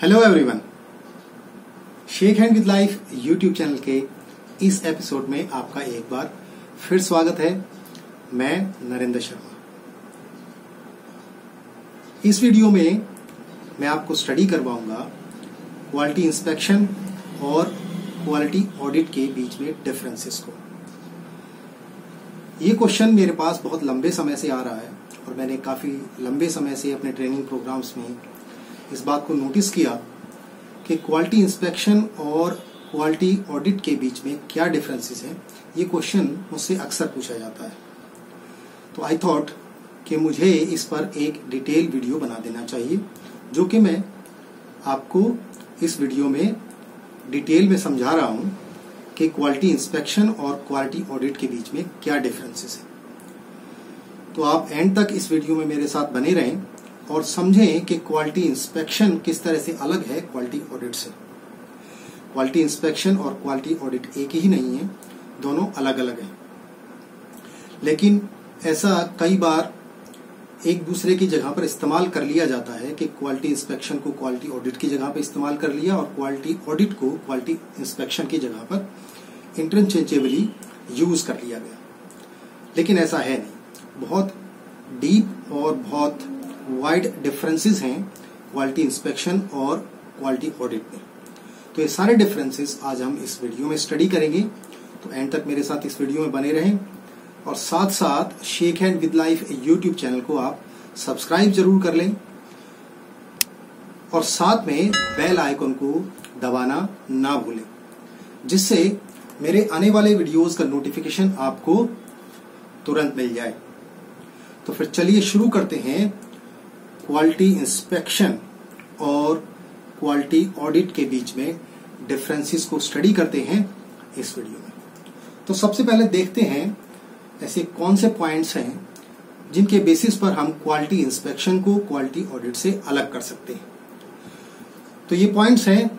Hello everyone, shake hand with life YouTube channel के इस episode में आपका एक बार फिर स्वागत है। मैं नरेंद्र शर्मा। इस वीडियो में मैं आपको स्टडी करवाऊंगा क्वालिटी इंस्पेक्शन और क्वालिटी ऑडिट के बीच में डिफरेंसेस को। ये क्वेश्चन मेरे पास बहुत लंबे समय से आ रहा है और मैंने काफी लंबे समय से अपने ट्रेनिंग प्रोग्राम्स में इस बात को नोटिस किया कि क्वालिटी इंस्पेक्शन और क्वालिटी ऑडिट के बीच में क्या डिफरेंसेस हैं। ये क्वेश्चन मुझसे अक्सर पूछा जाता है, तो आई थॉट कि मुझे इस पर एक डिटेल वीडियो बना देना चाहिए, जो कि मैं आपको इस वीडियो में डिटेल में समझा रहा हूं कि क्वालिटी इंस्पेक्शन और क्वालिटी ऑडिट के बीच में क्या डिफरेंसेस हैं। तो आप एंड तक इस वीडियो में मेरे साथ बने रहें और समझें कि क्वालिटी इंस्पेक्शन किस तरह से अलग है क्वालिटी ऑडिट से। क्वालिटी इंस्पेक्शन और क्वालिटी ऑडिट एक ही नहीं है, दोनों अलग अलग हैं। लेकिन ऐसा कई बार एक दूसरे की जगह पर इस्तेमाल कर लिया जाता है कि क्वालिटी इंस्पेक्शन को क्वालिटी ऑडिट की जगह पर इस्तेमाल कर लिया और क्वालिटी ऑडिट को क्वालिटी इंस्पेक्शन की जगह पर इंटरचेंजेबली यूज कर लिया गया। लेकिन ऐसा है नहीं, बहुत डीप और बहुत वाइड डिफरेंसेस हैं क्वालिटी इंस्पेक्शन और क्वालिटी ऑडिट में। तो ये सारे डिफरेंसेस आज हम इस वीडियो में स्टडी करेंगे, तो एंड तक मेरे साथ इस वीडियो में बने रहें और साथ साथ shake hand with life YouTube channel को आप सब्सक्राइब जरूर कर लें और साथ में बेल आइकन को दबाना ना भूलें, जिससे मेरे आने वाले वीडियोस का नोटिफिकेशन आपको तुरंत मिल जाए। तो फिर चलिए शुरू करते हैं क्वालिटी इंस्पेक्शन और क्वालिटी ऑडिट के बीच में डिफरेंसेस को स्टडी करते हैं इस वीडियो में। तो सबसे पहले देखते हैं ऐसे कौन से पॉइंट्स हैं जिनके बेसिस पर हम क्वालिटी इंस्पेक्शन को क्वालिटी ऑडिट से अलग कर सकते हैं। तो ये पॉइंट्स हैं,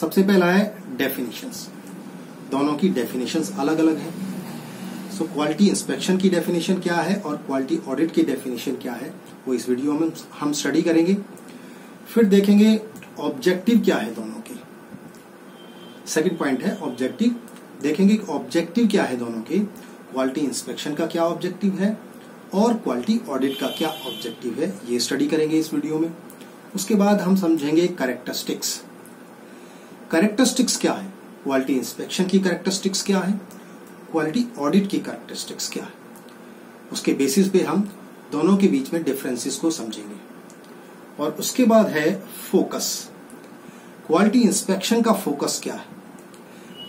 सबसे पहला है डेफिनेशंस। दोनों की डेफिनेशंस अलग अलग हैं। सो क्वालिटी इंस्पेक्शन की डेफिनेशन क्या है और क्वालिटी ऑडिट की डेफिनेशन क्या है, वो इस वीडियो में हम स्टडी करेंगे। फिर देखेंगे ऑब्जेक्टिव क्या है दोनों के। सेकंड पॉइंट है ऑब्जेक्टिव, देखेंगे ऑब्जेक्टिव क्या है दोनों के। क्वालिटी इंस्पेक्शन का क्या ऑब्जेक्टिव है और क्वालिटी ऑडिट का क्या ऑब्जेक्टिव है, ये स्टडी करेंगे इस वीडियो में। उसके बाद हम समझेंगे कैरेक्टरिस्टिक्स। कैरेक्टरिस्टिक्स क्या है, क्वालिटी इंस्पेक्शन की कैरेक्टरिस्टिक्स क्या है, क्वालिटी ऑडिट की कैरेक्टरिस्टिक्स क्या है। उसके बेसिस पे हम दोनों के बीच में डिफरेंसेस को समझेंगे। और उसके बाद है फोकस। क्वालिटी इंस्पेक्शन का फोकस क्या है,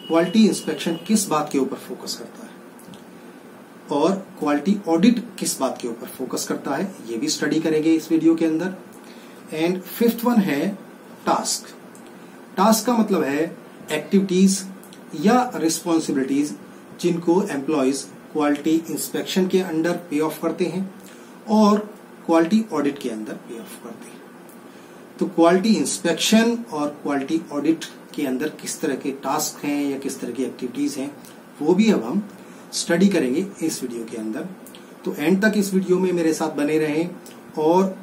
क्वालिटी इंस्पेक्शन किस बात के ऊपर फोकस करता है और क्वालिटी ऑडिट किस बात के ऊपर फोकस करता है, ये भी स्टडी करेंगे इस वीडियो के अंदर। एंड फिफ्थ वन है टास्क। टास्क का मतलब है एक्टिविटीज या रिस्पॉन्सिबिलिटीज जिनको एम्प्लॉयज क्वालिटी इंस्पेक्शन के अंडर पे ऑफ करते हैं और क्वालिटी ऑडिट के अंदर पे ऑफ करते हैं। तो क्वालिटी इंस्पेक्शन और क्वालिटी ऑडिट के अंदर किस तरह के टास्क हैं या किस तरह की एक्टिविटीज हैं, वो भी अब हम स्टडी करेंगे इस वीडियो के अंदर। तो एंड तक इस वीडियो में मेरे साथ बने रहें और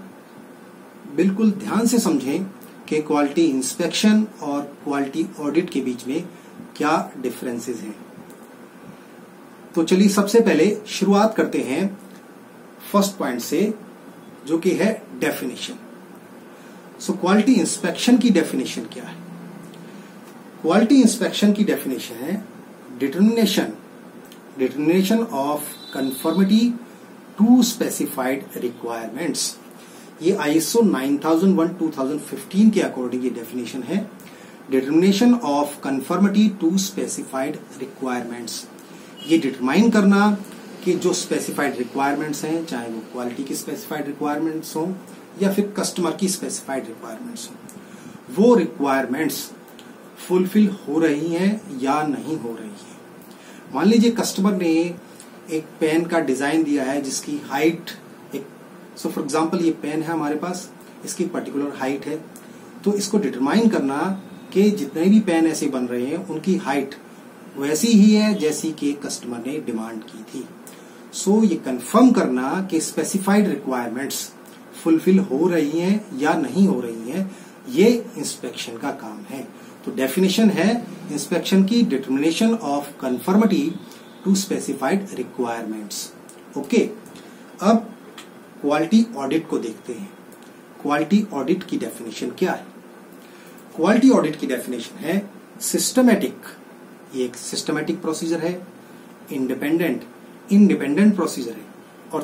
बिल्कुल ध्यान से समझें कि क्वालिटी इंस्पेक्शन और क्वालिटी ऑडिट के बीच में क्या डिफरेंसेस हैं। तो चलिए सबसे पहले शुरुआत करते हैं फर्स्ट पॉइंट से, जो कि है डेफिनेशन। सो क्वालिटी इंस्पेक्शन की डेफिनेशन क्या है। क्वालिटी इंस्पेक्शन की डेफिनेशन है determination of conformity to specified requirements. ये ISO 9001 2015 के अकॉर्डिंग ये डेफिनेशन है, determination of conformity to specified requirements. ये डिटरमाइन करना कि जो स्पेसिफाइड रिक्वायरमेंट्स हैं, चाहे वो क्वालिटी की स्पेसिफाइड रिक्वायरमेंट्स हो या फिर कस्टमर की स्पेसिफाइड रिक्वायरमेंट्स हो, वो रिक्वायरमेंट्स फुलफिल हो रही हैं या नहीं हो रही हैं। मान लीजिए कस्टमर ने एक पेन का डिजाइन दिया है जिसकी हाइट एक, सो फॉर एग्जांपल ये पेन है हमारे पास, इसकी पर्टिकुलर हाइट है। तो इसको डिटरमाइन करना कि जितने भी पेन ऐसे बन रहे हैं उनकी हाइट वैसी ही है जैसी कि कस्टमर ने डिमांड की थी। सो ये कंफर्म करना कि स्पेसिफाइड रिक्वायरमेंट्स फुलफिल हो रही हैं या नहीं हो रही हैं, ये इंस्पेक्शन का काम है। तो डेफिनेशन है इंस्पेक्शन की, determination of conformity to specified requirements. Okay, अब क्वालिटी ऑडिट को देखते हैं। क्वालिटी ऑडिट की डेफिनेशन क्या है? क्वालिटी ऑडिट की डेफिनेशन है सिस्टमैटिक, ये एक सिस्टमैटिक प्रोसीजर है। इंडिपेंडेंट, इंडिपेंडेंट प्रोसीजर है। और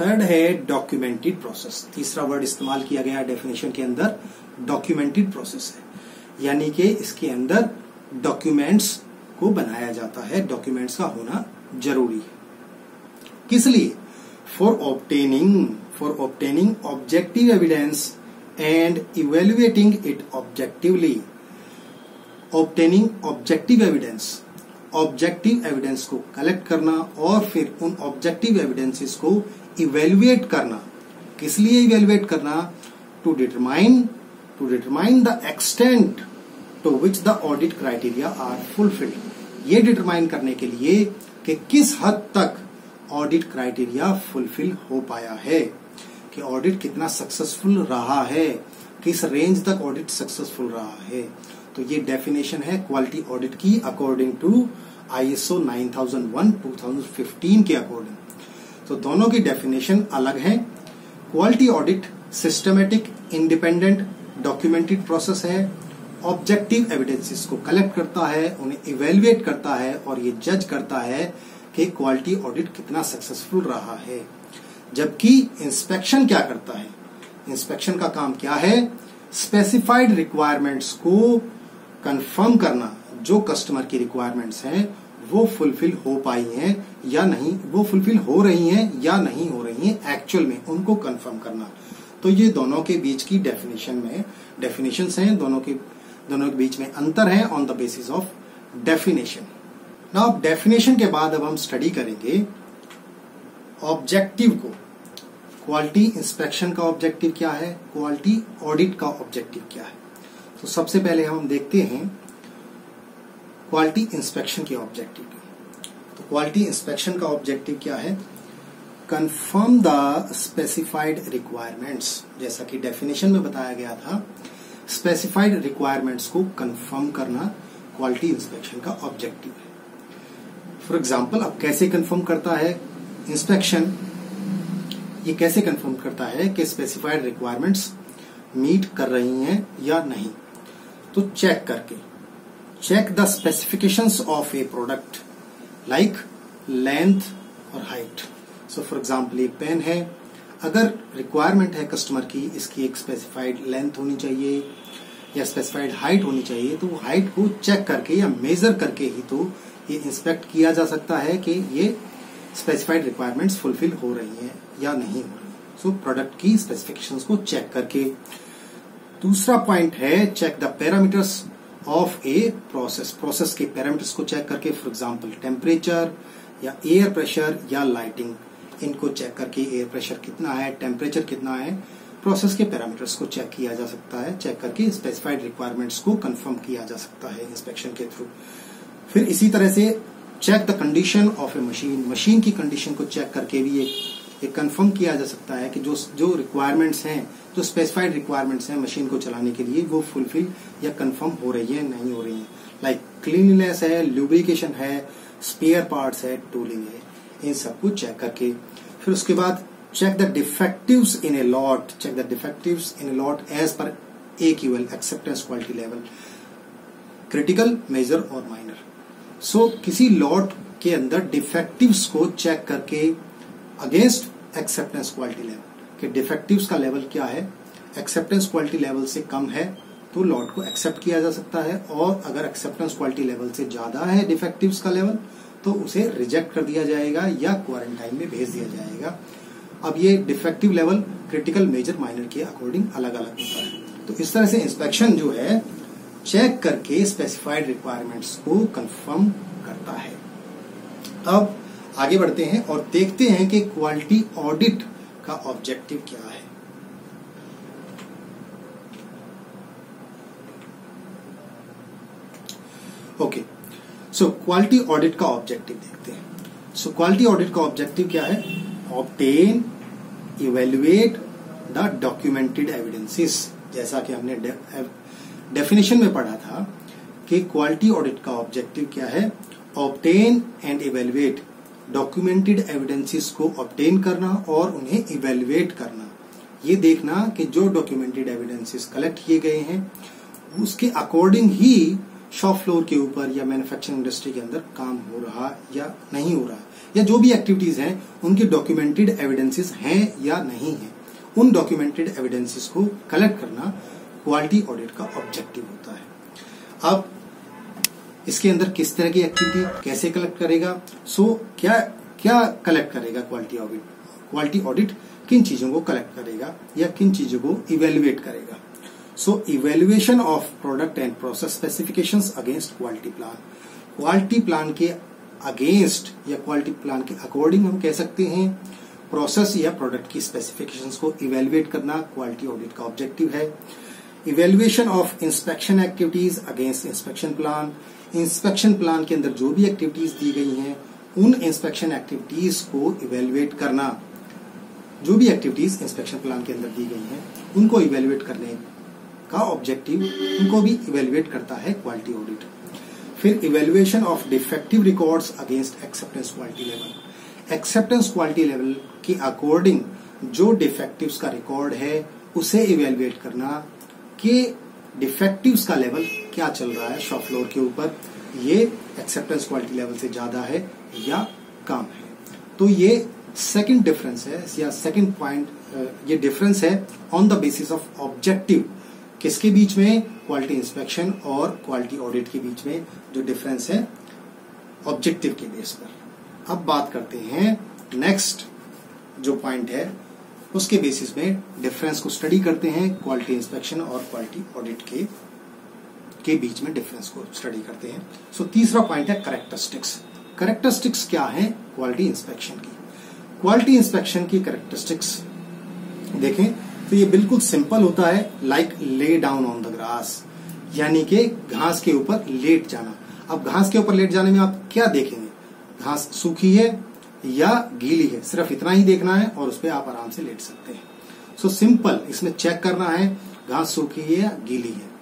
थर्ड है डॉक्यूमेंटेड प्रोसेस, तीसरा वर्ड इस्तेमाल किया गया डेफिनेशन के अंदर, डॉक्यूमेंटेड प्रोसेस है, यानी कि इसके अंदर डॉक्यूमेंट्स को बनाया जाता है, डॉक्यूमेंट्स का होना जरूरी है। किस लिए? For obtaining objective evidence and evaluating it objectively. Obtaining objective evidence, objective evidence को कलेक्ट करना और फिर उन ऑब्जेक्टिव एविडेंसेस को इवेल्युएट करना। किस लिए इवेल्युएट करना? To determine the extent to which the audit criteria are fulfilled. ये डिटरमाइन करने के लिए कि किस हद तक ऑडिट क्राइटेरिया फुलफिल हो पाया है, कि ऑडिट कितना सक्सेसफुल रहा है, किस रेंज तक ऑडिट सक्सेसफुल रहा है। तो ये डेफिनेशन है क्वालिटी ऑडिट की अकॉर्डिंग टू ISO 9001 2015 के अकॉर्डिंग। तो दोनों की डेफिनेशन अलग है। Quality audit systematic, independent, documented process है। ऑब्जेक्टिव एविडेंसेस को कलेक्ट करता है, उन्हें इवेल्युएट करता है और ये जज करता है कि क्वालिटी ऑडिट कितना सक्सेसफुल रहा है। जबकि इंस्पेक्शन क्या करता है? इंस्पेक्शन का काम क्या है? स्पेसिफाइड रिक्वायरमेंट्स को कंफर्म करना, जो कस्टमर की रिक्वायरमेंट्स हैं वो फुलफिल हो पाई हैं या नहीं, वो फुलफिल हो रही हैं या नहीं हो रही हैं एक्चुअल में, उनको कंफर्म करना। तो ये दोनों के बीच की डेफिनेशंस हैं, दोनों के बीच में अंतर है on the basis of definition. Now definition के बाद अब हम स्टडी करेंगे ऑब्जेक्टिव को। क्वालिटी इंस्पेक्शन का ऑब्जेक्टिव क्या है, क्वालिटी ऑडिट का ऑब्जेक्टिव क्या है। तो सबसे पहले हम देखते हैं क्वालिटी इंस्पेक्शन के ऑब्जेक्टिव। तो क्वालिटी इंस्पेक्शन का ऑब्जेक्टिव क्या है? कंफर्म द स्पेसिफाइड रिक्वायरमेंट्स, जैसा कि डेफिनेशन में बताया गया था, स्पेसिफाइड रिक्वायरमेंट्स को कंफर्म करना क्वालिटी इंस्पेक्शन का ऑब्जेक्टिव है। फॉर एग्जाम्पल, अब कैसे कंफर्म करता है इंस्पेक्शन? ये कैसे कंफर्म करता है कि स्पेसिफाइड रिक्वायरमेंट्स मीट कर रही हैं या नहीं? तो चेक करके, check the specifications of a product like length और हाइट। सो फॉर एग्जाम्पल, ये पेन है, अगर रिक्वायरमेंट है कस्टमर की इसकी एक स्पेसिफाइड लेंथ होनी चाहिए या स्पेसिफाइड हाइट होनी चाहिए, तो हाइट को चेक करके या मेजर करके ही तो ये इंस्पेक्ट किया जा सकता है कि ये स्पेसिफाइड रिक्वायरमेंट्स फुलफिल हो रही हैं या नहीं हो रही। सो प्रोडक्ट की स्पेसिफिकेशंस को चेक करके। दूसरा पॉइंट है check the parameters of a process, process के पैरामीटर्स को चेक करके, फॉर एग्जाम्पल टेम्परेचर या एयर प्रेशर या लाइटिंग, इनको चेक करके एयर प्रेशर कितना है, टेम्परेचर कितना है, प्रोसेस के पैरामीटर्स को चेक किया जा सकता है, चेक करके स्पेसिफाइड रिक्वायरमेंट्स को कंफर्म किया जा सकता है इंस्पेक्शन के थ्रू। फिर इसी तरह से check the condition of a machine, machine की कंडीशन को चेक करके भी ये कंफर्म किया जा सकता है कि जो रिक्वायरमेंट्स हैं, जो स्पेसिफाइड रिक्वायरमेंट्स हैं मशीन को चलाने के लिए, वो फुलफिल या कंफर्म हो रही है नहीं हो रही है। लाइक क्लीनलीनेस है, लुब्रिकेशन है, स्पेयर पार्ट्स है, टूलिंग है, इन सब को चेक करके। फिर उसके बाद check the defectives in a lot, check the defectives in a lot as per AQL, acceptance quality level, critical, major और माइनर। सो किसी लॉट के अंदर डिफेक्टिव्स को चेक करके अगेंस्ट एक्सेप्टेंस क्वालिटी लेवल, कि डिफेक्टिव्स का लेवल क्या है, एक्सेप्टेंस क्वालिटी लेवल से कम है तो लॉट को एक्सेप्ट किया जा सकता है, और अगर एक्सेप्टेंस क्वालिटी लेवल से ज्यादा है डिफेक्टिव्स का लेवल तो उसे रिजेक्ट कर दिया जाएगा या क्वारंटाइन में भेज दिया जाएगा। अब ये defective level critical, major, minor के अकॉर्डिंग अलग अलग होता है। तो इस तरह से इंस्पेक्शन जो है चेक करके स्पेसिफाइड रिक्वायरमेंट्स को कंफर्म करता है। अब आगे बढ़ते हैं और देखते हैं कि क्वालिटी ऑडिट का ऑब्जेक्टिव क्या है। ओके, सो क्वालिटी ऑडिट का ऑब्जेक्टिव देखते हैं। सो क्वालिटी ऑडिट का ऑब्जेक्टिव क्या है? Obtain, evaluate the documented evidences, जैसा कि हमने डेफिनेशन में पढ़ा था कि क्वालिटी ऑडिट का ऑब्जेक्टिव क्या है, obtain and evaluate, documented evidences को ऑब्टेन करना और उन्हें इवेल्युएट करना, ये देखना कि जो डॉक्यूमेंटेड एविडेंसेस कलेक्ट किए गए हैं उसके अकॉर्डिंग ही शॉप फ्लोर के ऊपर या मैन्युफैक्चरिंग इंडस्ट्री के अंदर काम हो रहा या नहीं हो रहा, या जो भी एक्टिविटीज हैं उनके डॉक्यूमेंटेड एविडेंसेस हैं या नहीं हैं, उन डॉक्यूमेंटेड एविडेंसेस को कलेक्ट करना क्वालिटी ऑडिट का ऑब्जेक्टिव होता है। अब इसके अंदर किस तरह की एक्टिविटी कैसे कलेक्ट करेगा, क्या कलेक्ट करेगा क्वालिटी ऑडिट, किन चीजों को कलेक्ट करेगा या किन चीजों को इवेल्युएट करेगा। Evaluation of product and process specifications against quality plan, quality plan के अगेंस्ट या क्वालिटी प्लान के अकॉर्डिंग हम कह सकते हैं प्रोसेस या प्रोडक्ट की स्पेसिफिकेशंस को इवेल्युएट करना क्वालिटी ऑडिट का ऑब्जेक्टिव है। Evaluation of inspection activities against inspection plan, inspection plan के अंदर जो भी एक्टिविटीज दी गई हैं उन इंस्पेक्शन एक्टिविटीज को इवेल्युएट करना, जो भी एक्टिविटीज इंस्पेक्शन प्लान के अंदर दी गई हैं उनको इवेल्युएट करने का ऑब्जेक्टिव, उनको भी इवेल्युएट करता है क्वालिटी ऑडिट। फिर evaluation of defective records against acceptance quality level, acceptance quality level के अकॉर्डिंग जो डिफेक्टिव्स का रिकॉर्ड है उसे इवेल्युएट करना कि डिफेक्टिव्स का लेवल क्या चल रहा है शॉप फ्लोर के ऊपर, ये एक्सेप्टेंस क्वालिटी लेवल से ज्यादा है या कम है। तो ये सेकंड डिफरेंस है या सेकंड पॉइंट, ये डिफरेंस है on the basis of objective, किसके बीच में, क्वालिटी इंस्पेक्शन और क्वालिटी ऑडिट के बीच में जो डिफरेंस है ऑब्जेक्टिव के बेस पर। अब बात करते हैं नेक्स्ट जो पॉइंट है उसके बेसिस में डिफरेंस को स्टडी करते हैं, क्वालिटी इंस्पेक्शन और क्वालिटी ऑडिट के बीच में डिफरेंस को स्टडी करते हैं। तीसरा पॉइंट है कैरेक्टरिस्टिक्स, कैरेक्टरिस्टिक्स क्या है क्वालिटी इंस्पेक्शन की। क्वालिटी इंस्पेक्शन की कैरेक्टरिस्टिक्स देखें तो ये बिल्कुल सिंपल होता है, like lay down on the grass, यानी कि घास के ऊपर लेट जाना। अब घास के ऊपर लेट जाने में आप क्या देखेंगे, घास सूखी है या गीली है, सिर्फ इतना ही देखना है और उस पर आप आराम से लेट सकते हैं। सिंपल, इसमें चेक करना है घास सूखी है या गीली है।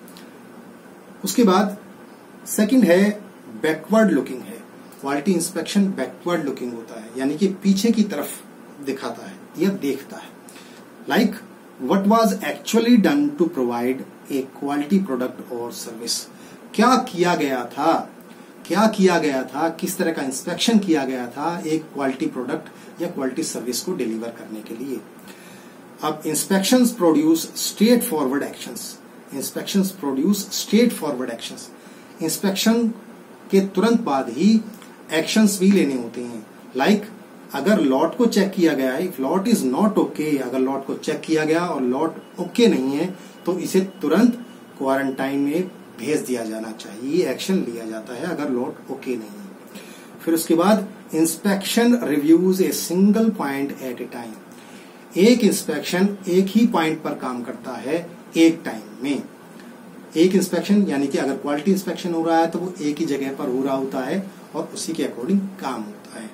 उसके बाद सेकंड है बैकवर्ड लुकिंग है, क्वालिटी इंस्पेक्शन बैकवर्ड लुकिंग होता है, यानी कि पीछे की तरफ दिखाता है या देखता है, like what was actually done to provide a quality product और सर्विस, क्या किया गया था, किस तरह का इंस्पेक्शन किया गया था एक क्वालिटी प्रोडक्ट या क्वालिटी सर्विस को डिलीवर करने के लिए। अब inspections produce straight forward actions, inspection के तुरंत बाद ही एक्शंस भी लेने होते हैं, लाइक अगर लॉट को चेक किया गया, if lot is not okay, अगर लॉट को चेक किया गया और लॉट ओके नहीं है तो इसे तुरंत क्वारंटाइन में भेज दिया जाना चाहिए, एक्शन लिया जाता है अगर लॉट ओके नहीं है। फिर उसके बाद inspection reviews a single point at a time, एक इंस्पेक्शन एक ही पॉइंट पर काम करता है एक टाइम में, एक इंस्पेक्शन यानी कि अगर क्वालिटी इंस्पेक्शन हो रहा है तो वो एक ही जगह पर हो रहा होता है और उसी के अकॉर्डिंग काम होता है।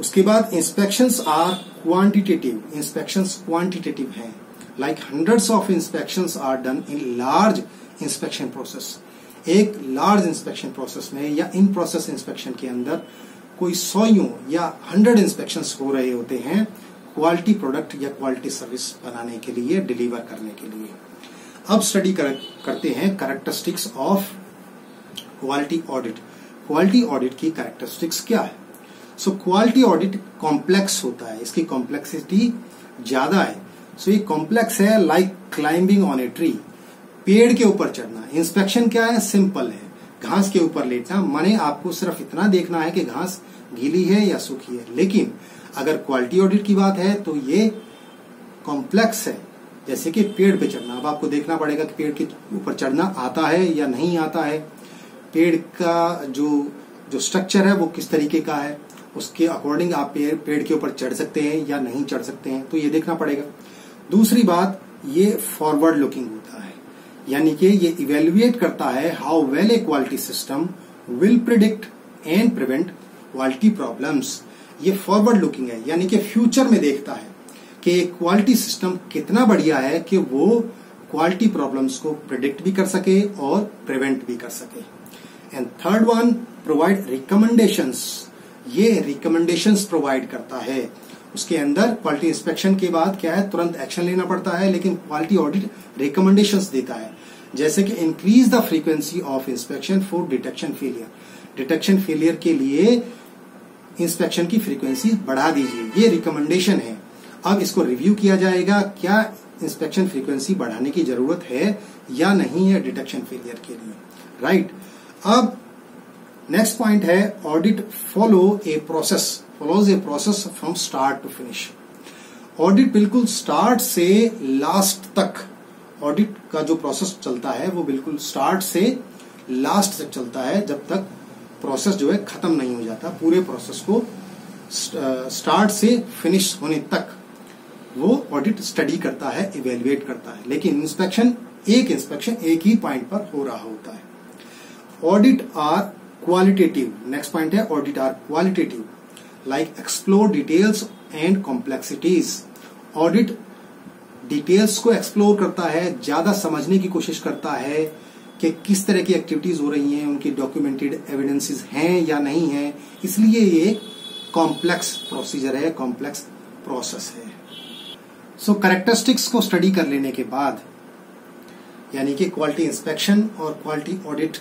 उसके बाद inspections are quantitative, inspections quantitative हैं, like hundreds of inspections are done in large inspection process, एक लार्ज इंस्पेक्शन प्रोसेस में या इन प्रोसेस इंस्पेक्शन के अंदर कोई 100 या 100 इंस्पेक्शंस हो रहे होते हैं क्वालिटी प्रोडक्ट या क्वालिटी सर्विस बनाने के लिए, डिलीवर करने के लिए। अब स्टडी करते हैं characteristics of quality audit, quality audit की कैरेक्टरिस्टिक्स क्या है। क्वालिटी ऑडिट कॉम्प्लेक्स होता है, इसकी कॉम्प्लेक्सिटी ज्यादा है। ये कॉम्प्लेक्स है, like climbing on a tree, पेड़ के ऊपर चढ़ना। इंस्पेक्शन क्या है, सिंपल है, घास के ऊपर लेटना, माने आपको सिर्फ इतना देखना है कि घास गीली है या सूखी है। लेकिन अगर क्वालिटी ऑडिट की बात है तो ये कॉम्प्लेक्स है, जैसे कि पेड़ पे चढ़ना, अब आपको देखना पड़ेगा कि पेड़ के ऊपर चढ़ना आता है या नहीं आता है, पेड़ का जो स्ट्रक्चर है वो किस तरीके का है उसके अकॉर्डिंग आप पेड़ के ऊपर चढ़ सकते हैं या नहीं चढ़ सकते हैं, तो ये देखना पड़ेगा। दूसरी बात, ये फॉरवर्ड लुकिंग होता है, यानी कि ये इवेल्युएट करता है how well a quality system will predict and prevent quality problems. ये फॉरवर्ड लुकिंग है, यानी कि फ्यूचर में देखता है कि क्वालिटी सिस्टम कितना बढ़िया है कि वो क्वालिटी प्रॉब्लम्स को प्रेडिक्ट भी कर सके और प्रिवेंट भी कर सके। And third one, provide recommendations. ये रिकमेंडेशंस प्रोवाइड करता है। उसके अंदर क्वालिटी इंस्पेक्शन के बाद क्या है, तुरंत एक्शन लेना पड़ता है, लेकिन क्वालिटी ऑडिट रिकमेंडेशंस देता है, जैसे कि increase the frequency of inspection for detection failure. Detection failure के लिए इंस्पेक्शन की फ्रीक्वेंसी बढ़ा दीजिए, ये रिकमेंडेशन है। अब इसको रिव्यू किया जाएगा, क्या इंस्पेक्शन फ्रीक्वेंसी बढ़ाने की जरूरत है या नहीं है डिटेक्शन फेलियर के लिए, राइट। अब नेक्स्ट पॉइंट है, audit follows a process from start to finish. Audit बिल्कुल स्टार्ट से लास्ट तक, ऑडिट का जो प्रोसेस चलता है वो बिल्कुल स्टार्ट से लास्ट तक चलता है, जब तक प्रोसेस जो है खत्म नहीं हो जाता। पूरे प्रोसेस को स्टार्ट से फिनिश होने तक वो ऑडिट स्टडी करता है, इवेल्युएट करता है, लेकिन इंस्पेक्शन एक ही पॉइंट पर हो रहा होता है। Audit are qualitative. Next point है, audit are qualitative like explore details and complexities. Audit details को एक्सप्लोर करता है, ज्यादा समझने की कोशिश करता है कि किस तरह की एक्टिविटीज हो रही हैं, उनकी डॉक्यूमेंटेड एविडेंसेस हैं या नहीं हैं, इसलिए ये कॉम्प्लेक्स प्रोसीजर है, कॉम्प्लेक्स प्रोसेस है। सो कैरेक्टरिस्टिक्स को स्टडी कर लेने के बाद, यानी कि क्वालिटी इंस्पेक्शन और क्वालिटी ऑडिट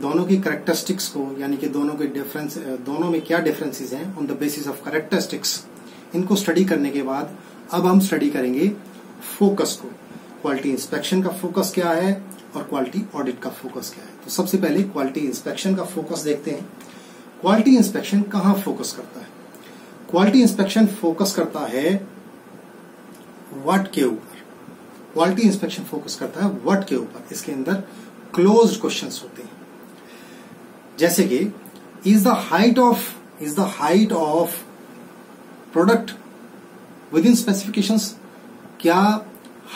दोनों की कैरेक्टरिस्टिक्स को, यानी कि दोनों में क्या डिफरेंसेस हैं on the basis of characteristics, इनको स्टडी करने के बाद अब हम स्टडी करेंगे फोकस को। क्वालिटी इंस्पेक्शन का फोकस क्या है और क्वालिटी ऑडिट का फोकस क्या है। तो सबसे पहले क्वालिटी इंस्पेक्शन का फोकस देखते हैं। क्वालिटी इंस्पेक्शन कहाँ फोकस करता है? क्वालिटी इंस्पेक्शन फोकस करता है व्हाट के ऊपर। क्वालिटी इंस्पेक्शन फोकस करता है व्हाट के ऊपर। इसके अंदर क्लोज्ड क्वेश्चंस होते हैं, जैसे कि is the height of product within specifications. क्या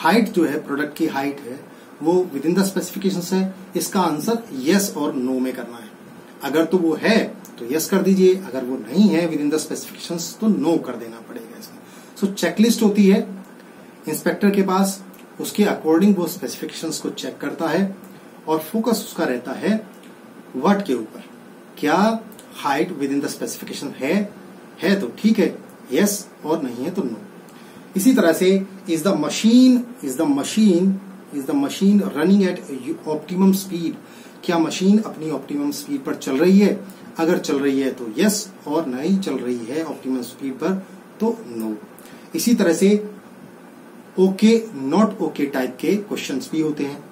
हाइट जो है, प्रोडक्ट की हाइट है, वो विद इन द स्पेसिफिकेशंस है? इसका आंसर यस और नो में करना है। अगर तो वो है तो यस कर दीजिए, अगर वो नहीं है विद इन द स्पेसिफिकेशंस तो नो कर देना पड़ेगा इसमें। सो चेकलिस्ट होती है इंस्पेक्टर के पास, उसके अकॉर्डिंग वो स्पेसिफिकेशंस को चेक करता है और फोकस उसका रहता है व्हाट के ऊपर। क्या height within the specification है तो ठीक है यस, और नहीं है तो नो। इसी तरह से is the machine running at optimum speed. क्या मशीन अपनी ऑप्टिमम स्पीड पर चल रही है? अगर चल रही है तो यस, और नहीं चल रही है ऑप्टिमम स्पीड पर तो नो। इसी तरह से ओके नॉट ओके टाइप के क्वेश्चंस भी होते हैं,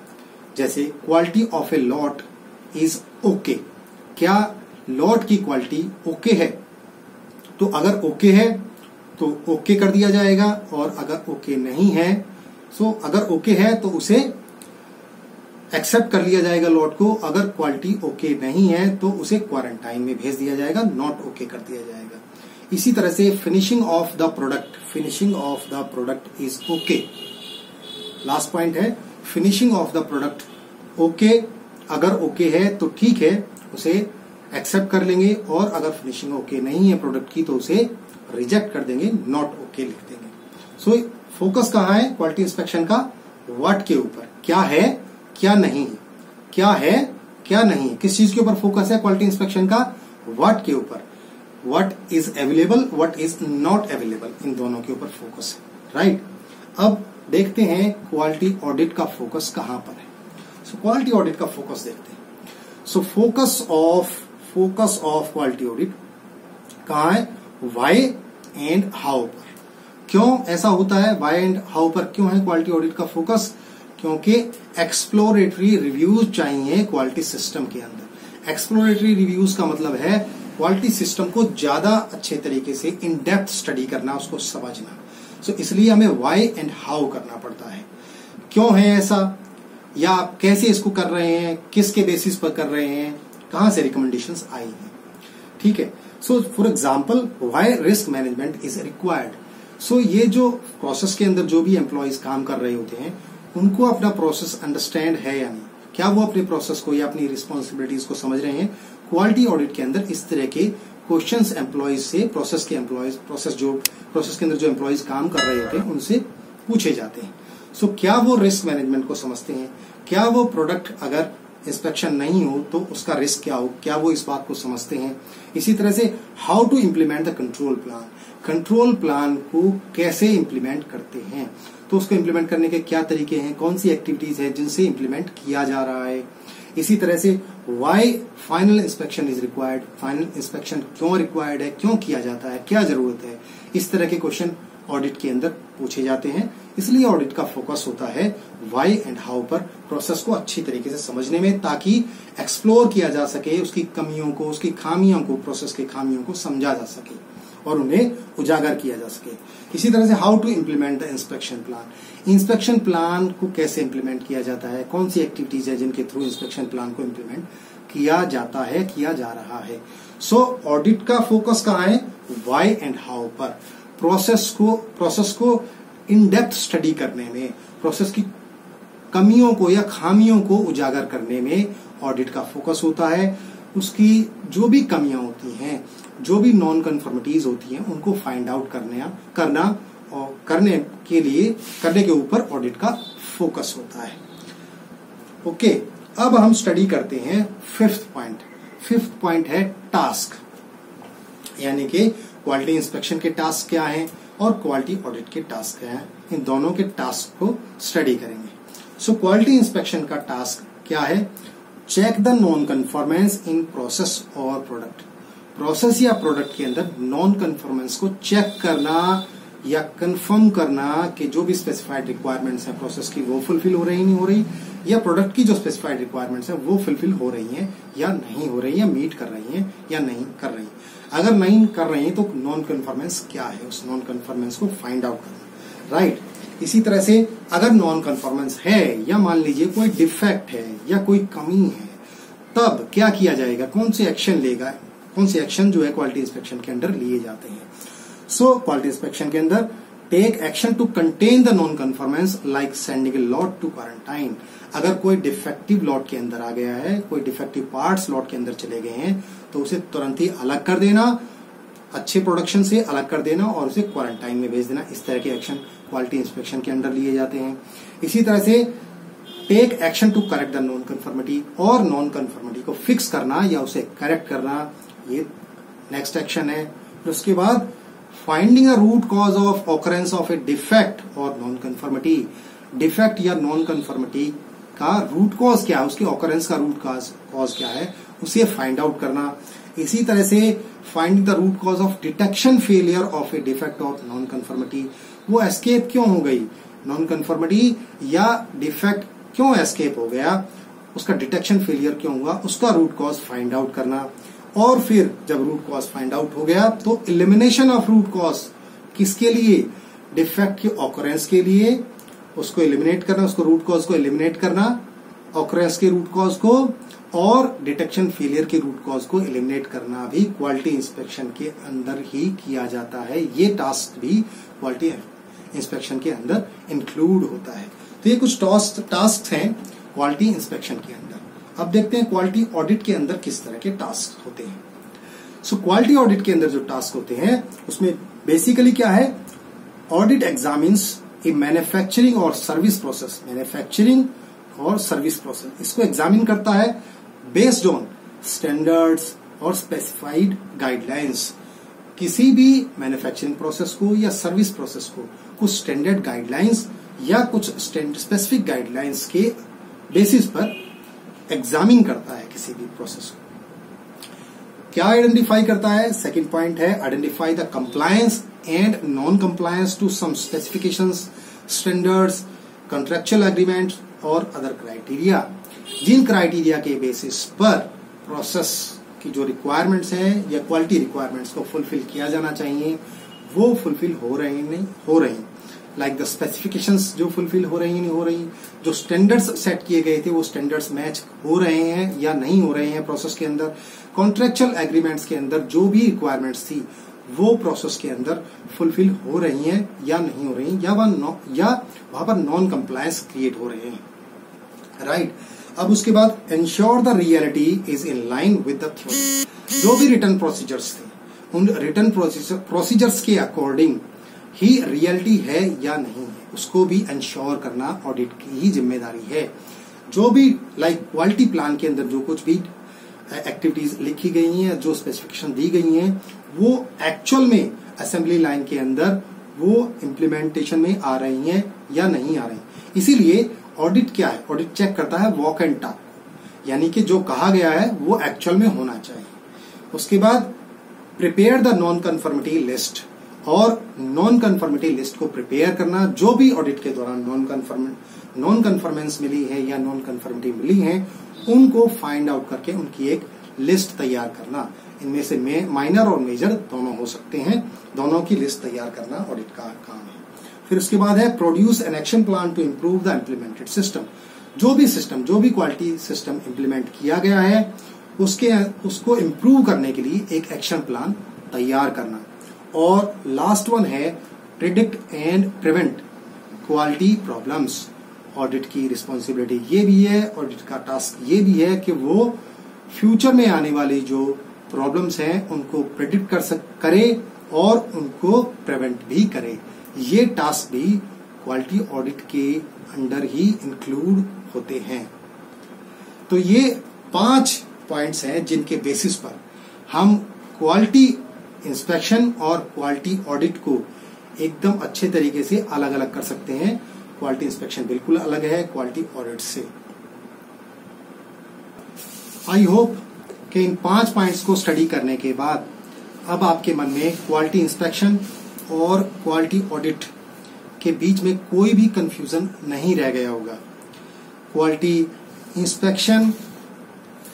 जैसे quality of a lot is okay. क्या लॉट की क्वालिटी ओके है? तो अगर ओके है तो ओके कर दिया जाएगा, और अगर ओके नहीं है, सो अगर ओके है तो उसे एक्सेप्ट कर लिया जाएगा लॉट को, अगर क्वालिटी ओके नहीं है तो उसे क्वारंटाइन में भेज दिया जाएगा, नॉट ओके कर दिया जाएगा। इसी तरह से finishing of the product is okay. Last point है finishing of the product okay. अगर ओके है तो ठीक है, उसे एक्सेप्ट कर लेंगे, और अगर फिनिशिंग ओके नहीं है प्रोडक्ट की तो उसे रिजेक्ट कर देंगे, नॉट ओके लिख देंगे। सो फोकस कहाँ है क्वालिटी इंस्पेक्शन का? व्हाट के ऊपर। क्या है क्या नहीं है, क्या है क्या नहीं है, किस चीज के ऊपर फोकस है क्वालिटी इंस्पेक्शन का? व्हाट के ऊपर। What is available, what is not available, इन दोनों के ऊपर फोकस है, राइट। अब देखते हैं क्वालिटी ऑडिट का फोकस कहाँ पर है। सो क्वालिटी ऑडिट का फोकस देखते हैं। So focus of quality audit कहाँ है? वाई एंड हाउ पर। क्यों ऐसा होता है? वाई एंड हाउ पर क्यों है क्वालिटी ऑडिट का फोकस? क्योंकि एक्सप्लोरेटरी रिव्यूज चाहिए क्वालिटी सिस्टम के अंदर। एक्सप्लोरेटरी रिव्यूज का मतलब है क्वालिटी सिस्टम को ज्यादा अच्छे तरीके से इन डेप्थ स्टडी करना, उसको समझना। सो इसलिए हमें वाई एंड हाउ करना पड़ता है। क्यों है ऐसा, या आप कैसे इसको कर रहे हैं, किसके बेसिस पर कर रहे हैं, कहाँ से रिकमेंडेशंस आई हैं, ठीक है। So for example why risk management is required. So ये जो प्रोसेस के अंदर जो भी एम्प्लॉयज काम कर रहे होते हैं, उनको अपना प्रोसेस अंडरस्टैंड है या नहीं, क्या वो अपने प्रोसेस को या अपनी रिस्पॉन्सिबिलिटीज को समझ रहे हैं? क्वालिटी ऑडिट के अंदर इस तरह के क्वेश्चंस एम्प्लॉयज से, प्रोसेस के एम्प्लॉयज, प्रोसेस के अंदर जो एम्प्लॉयज काम कर रहे होते हैं उनसे पूछे जाते हैं। सो क्या वो रिस्क मैनेजमेंट को समझते हैं, क्या वो प्रोडक्ट अगर इंस्पेक्शन नहीं हो तो उसका रिस्क क्या हो, क्या वो इस बात को समझते हैं। इसी तरह से how to implement the control plan, control plan को कैसे इम्प्लीमेंट करते हैं, तो उसको इम्प्लीमेंट करने के क्या तरीके हैं, कौन सी एक्टिविटीज है जिनसे इम्प्लीमेंट किया जा रहा है। इसी तरह से why final inspection is required, final inspection क्यों रिक्वायर्ड है, क्यों किया जाता है, क्या जरूरत है। इस तरह के क्वेश्चन ऑडिट के अंदर पूछे जाते हैं, इसलिए ऑडिट का फोकस होता है वाई एंड हाउ पर, प्रोसेस को अच्छी तरीके से समझने में, ताकि एक्सप्लोर किया जा सके, उसकी कमियों को, उसकी खामियों को, प्रोसेस की खामियों को समझा जा सके और उन्हें उजागर किया जा सके। इसी तरह से how to implement the inspection plan, inspection plan को कैसे इम्प्लीमेंट किया जाता है, कौन सी एक्टिविटीज है जिनके थ्रू इंस्पेक्शन प्लान को इम्प्लीमेंट किया जाता है, किया जा रहा है। सो ऑडिट का फोकस कहाँ है, वाई एंड हाउ पर, प्रोसेस को इन डेप्थ स्टडी करने में, प्रोसेस की कमियों को या खामियों को उजागर करने में ऑडिट का फोकस होता है। उसकी जो भी कमियां होती हैं, जो भी नॉन कन्फर्मिटीज होती हैं, उनको फाइंड आउट करने के ऊपर ऑडिट का फोकस होता है। ओके, अब हम स्टडी करते हैं फिफ्थ पॉइंट। फिफ्थ पॉइंट है टास्क, यानी कि क्वालिटी इंस्पेक्शन के टास्क क्या हैं और क्वालिटी ऑडिट के टास्क क्या हैं, इन दोनों के टास्क को स्टडी करेंगे। सो क्वालिटी इंस्पेक्शन का टास्क क्या है, check the non conformance in process और प्रोडक्ट, प्रोसेस या प्रोडक्ट के अंदर नॉन कन्फॉर्मेंस को चेक करना या कंफर्म करना कि जो भी स्पेसिफाइड रिक्वायरमेंट्स हैं प्रोसेस की वो फुलफिल हो रही, नहीं हो रही, या प्रोडक्ट की जो स्पेसिफाइड रिक्वायरमेंट्स हैं वो फुलफिल हो रही हैं या नहीं हो रही, या मीट कर रही हैं या नहीं कर रही। अगर नहीं कर रही हैं तो नॉन कन्फर्मेंस क्या है, उस नॉन कन्फर्मेंस को फाइंड आउट करना, राइट। इसी तरह से अगर नॉन कन्फर्मेंस है या मान लीजिए कोई डिफेक्ट है या कोई कमी है, तब क्या किया जाएगा, कौन से एक्शन लेगा, कौन से एक्शन जो है क्वालिटी इंस्पेक्शन के अंदर लिए जाते हैं। सो क्वालिटी इंस्पेक्शन के अंदर take action to contain the non conformance like sending a lot to quarantine, अगर कोई डिफेक्टिव लॉट के अंदर आ गया है, कोई डिफेक्टिव पार्ट्स लॉट के अंदर चले गए हैं, तो उसे तुरंत ही अलग कर देना, अच्छे प्रोडक्शन से अलग कर देना और उसे क्वारंटाइन में भेज देना। इस तरह के एक्शन क्वालिटी इंस्पेक्शन के अंदर लिए जाते हैं। इसी तरह से take action to correct the non conformity, और नॉन कन्फर्मिटी को फिक्स करना या उसे करेक्ट करना, ये नेक्स्ट एक्शन है। तो उसके बाद finding a root cause of occurrence of a defect और नॉन कन्फर्मिटी, डिफेक्ट या नॉन कन्फर्मिटी का रूट कॉज क्या है, उसके ऑकरेंस का रूट कॉज क्या है, उसे फाइंड आउट करना। इसी तरह से finding the root cause of detection failure of a defect और नॉन कन्फर्मिटी, वो एस्केप क्यों हो गई, नॉन कन्फर्मिटी या डिफेक्ट क्यों एस्केप हो गया, उसका डिटेक्शन फेलियर क्यों हुआ, उसका रूट कॉज फाइंड आउट करना। और फिर जब रूट कॉज फाइंड आउट हो गया तो एलिमिनेशन ऑफ रूट कॉज, किसके लिए, डिफेक्ट के ऑकरेंस के लिए, उसको एलिमिनेट करना, उसको रूट कॉज को एलिमिनेट करना, ऑकरेंस के रूट कॉज को और डिटेक्शन फेलियर के रूट कॉज को एलिमिनेट करना भी क्वालिटी इंस्पेक्शन के अंदर ही किया जाता है। ये टास्क भी क्वालिटी इंस्पेक्शन के अंदर इंक्लूड होता है। तो ये कुछ टास्क हैं क्वालिटी इंस्पेक्शन के अंदर। अब देखते हैं क्वालिटी ऑडिट के अंदर किस तरह के टास्क होते हैं। सो क्वालिटी ऑडिट के अंदर जो टास्क होते हैं उसमें बेसिकली क्या है, ऑडिट एग्जामिन्स ए मैन्युफैक्चरिंग और सर्विस प्रोसेस, मैन्युफैक्चरिंग और सर्विस प्रोसेस, इसको एग्जामिन करता है बेस्ड ऑन स्टैंडर्ड्स और स्पेसिफाइड गाइडलाइंस। किसी भी मैन्युफैक्चरिंग प्रोसेस को या सर्विस प्रोसेस को कुछ स्टैंडर्ड गाइडलाइंस या कुछ स्पेसिफिक गाइडलाइंस के बेसिस पर एग्जामिन करता है किसी भी प्रोसेस को। क्या आइडेंटिफाई करता है, सेकंड पॉइंट है identify the compliance and non compliance to some specifications, standards, contractual agreement और अदर क्राइटेरिया, जिन क्राइटेरिया के बेसिस पर प्रोसेस की जो रिक्वायरमेंट्स है या क्वालिटी रिक्वायरमेंट्स को फुलफिल किया जाना चाहिए वो फुलफिल हो रही नहीं हो रही, लाइक द स्पेसिफिकेशंस जो फुलफिल हो रही हैं नहीं हो रही, जो स्टैंडर्ड्स सेट किए गए थे वो स्टैंडर्ड्स मैच हो रहे हैं या नहीं हो रहे हैं प्रोसेस के अंदर, कॉन्ट्रैक्चुअल एग्रीमेंट्स के अंदर जो भी रिक्वायरमेंट्स थी वो प्रोसेस के अंदर फुलफिल हो रही हैं या नहीं हो रही, या वहां पर नॉन कंप्लायंस क्रिएट हो रहे हैं, राइट। अब उसके बाद ensure the reality is in line with the theory, जो भी रिटर्न प्रोसीजर्स थे उन रिटर्न प्रोसीजर्स के अकॉर्डिंग ही रियलिटी है या नहीं है, उसको भी इंश्योर करना ऑडिट की ही जिम्मेदारी है। जो भी लाइक क्वालिटी प्लान के अंदर जो कुछ भी एक्टिविटीज लिखी गई हैं, जो स्पेसिफिकेशन दी गई हैं, वो एक्चुअल में असेंबली लाइन के अंदर वो इम्प्लीमेंटेशन में आ रही हैं या नहीं आ रही। इसीलिए ऑडिट क्या है, ऑडिट चेक करता है वॉक एंड टॉक, यानी कि जो कहा गया है वो एक्चुअल में होना चाहिए। उसके बाद prepare the non conformity list, और नॉन कन्फर्मिटी लिस्ट को प्रिपेयर करना, जो भी ऑडिट के दौरान नॉन कन्फर्मेंस मिली है या नॉन कन्फर्मिटी मिली है, उनको फाइंड आउट करके उनकी एक लिस्ट तैयार करना। इनमें से माइनर और मेजर दोनों हो सकते हैं, दोनों की लिस्ट तैयार करना ऑडिट का काम है। फिर उसके बाद है produce an action plan to improve the implemented system. जो भी क्वालिटी सिस्टम इम्प्लीमेंट किया गया है उसको इम्प्रूव करने के लिए एक एक्शन प्लान तैयार करना। और लास्ट वन है predict and prevent quality problems. Audit की रिस्पॉन्सिबिलिटी ये भी है, ऑडिट का टास्क ये भी है कि वो फ्यूचर में आने वाली जो प्रॉब्लम्स हैं उनको प्रेडिक्ट करे और उनको प्रिवेंट भी करे। ये टास्क भी क्वालिटी ऑडिट के अंडर ही इंक्लूड होते हैं। तो ये 5 पॉइंट्स हैं जिनके बेसिस पर हम क्वालिटी इंस्पेक्शन और क्वालिटी ऑडिट को एकदम अच्छे तरीके से अलग अलग कर सकते हैं। क्वालिटी इंस्पेक्शन बिल्कुल अलग है क्वालिटी ऑडिट से। आई होप कि इन 5 पॉइंट्स को स्टडी करने के बाद अब आपके मन में क्वालिटी इंस्पेक्शन और क्वालिटी ऑडिट के बीच में कोई भी कंफ्यूजन नहीं रह गया होगा। क्वालिटी इंस्पेक्शन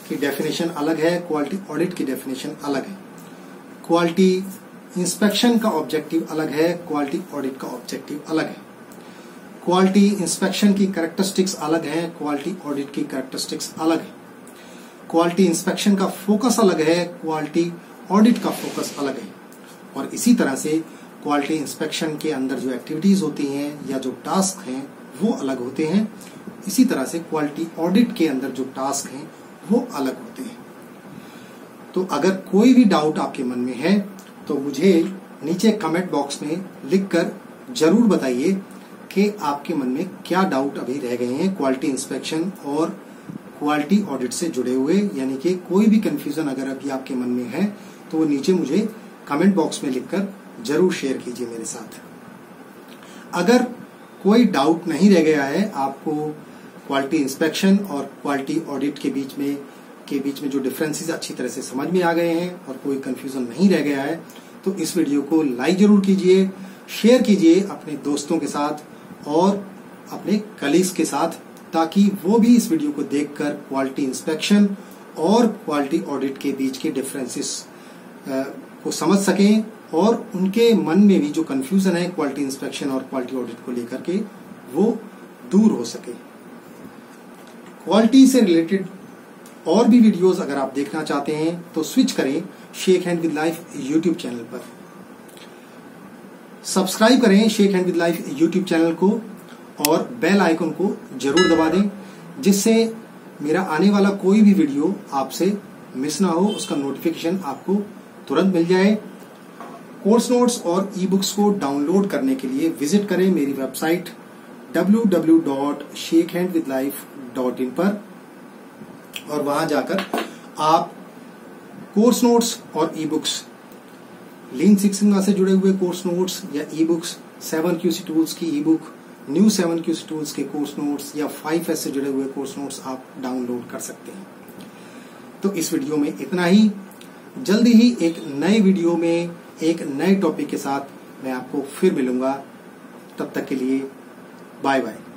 की डेफिनेशन अलग है, क्वालिटी ऑडिट की डेफिनेशन अलग है। क्वालिटी इंस्पेक्शन का ऑब्जेक्टिव अलग है, क्वालिटी ऑडिट का ऑब्जेक्टिव अलग है। क्वालिटी इंस्पेक्शन की कैरेक्टरिस्टिक्स अलग है, क्वालिटी ऑडिट की कैरेक्टरिस्टिक्स अलग है। क्वालिटी इंस्पेक्शन का फोकस अलग है, क्वालिटी ऑडिट का फोकस अलग है। और इसी तरह से क्वालिटी इंस्पेक्शन के अंदर जो एक्टिविटीज होती हैं या जो टास्क हैं वो अलग होते हैं, इसी तरह से क्वालिटी ऑडिट के अंदर जो टास्क हैं वो अलग होते हैं। तो अगर कोई भी डाउट आपके मन में है तो मुझे नीचे कमेंट बॉक्स में लिखकर जरूर बताइए कि आपके मन में क्या डाउट अभी रह गए हैं क्वालिटी इंस्पेक्शन और क्वालिटी ऑडिट से जुड़े हुए, यानी कि कोई भी कंफ्यूजन अगर अभी आपके मन में है तो वो नीचे मुझे कमेंट बॉक्स में लिखकर जरूर शेयर कीजिए मेरे साथ। अगर कोई डाउट नहीं रह गया है, आपको क्वालिटी इंस्पेक्शन और क्वालिटी ऑडिट के बीच में जो डिफरेंसेस अच्छी तरह से समझ में आ गए हैं और कोई कंफ्यूजन नहीं रह गया है, तो इस वीडियो को लाइक जरूर कीजिए, शेयर कीजिए अपने दोस्तों के साथ और अपने कलीग्स के साथ, ताकि वो भी इस वीडियो को देखकर क्वालिटी इंस्पेक्शन और क्वालिटी ऑडिट के बीच के डिफरेंसेस को समझ सकें और उनके मन में भी जो कंफ्यूजन है क्वालिटी इंस्पेक्शन और क्वालिटी ऑडिट को लेकर के वो दूर हो सके। क्वालिटी से रिलेटेड और भी वीडियोस अगर आप देखना चाहते हैं तो स्विच करें shake hand with life YouTube channel पर, सब्सक्राइब करें shake hand with life YouTube channel को और बेल आइकन को जरूर दबा दें, जिससे मेरा आने वाला कोई भी वीडियो आपसे मिस ना हो, उसका नोटिफिकेशन आपको तुरंत मिल जाए। कोर्स नोट्स और ई बुक्स को डाउनलोड करने के लिए विजिट करें मेरी वेबसाइट www.shakehandwithlife.in पर, और वहां जाकर आप कोर्स नोट्स और e books, lean six sigma से जुड़े हुए कोर्स नोट्स या ई बुक्स, 7 क्यूसी टूल्स की e book, new 7 QC tools के कोर्स नोट्स या 5S से जुड़े हुए कोर्स नोट्स आप डाउनलोड कर सकते हैं। तो इस वीडियो में इतना ही, जल्दी ही एक नए वीडियो में एक नए टॉपिक के साथ मैं आपको फिर मिलूंगा। तब तक के लिए बाय बाय।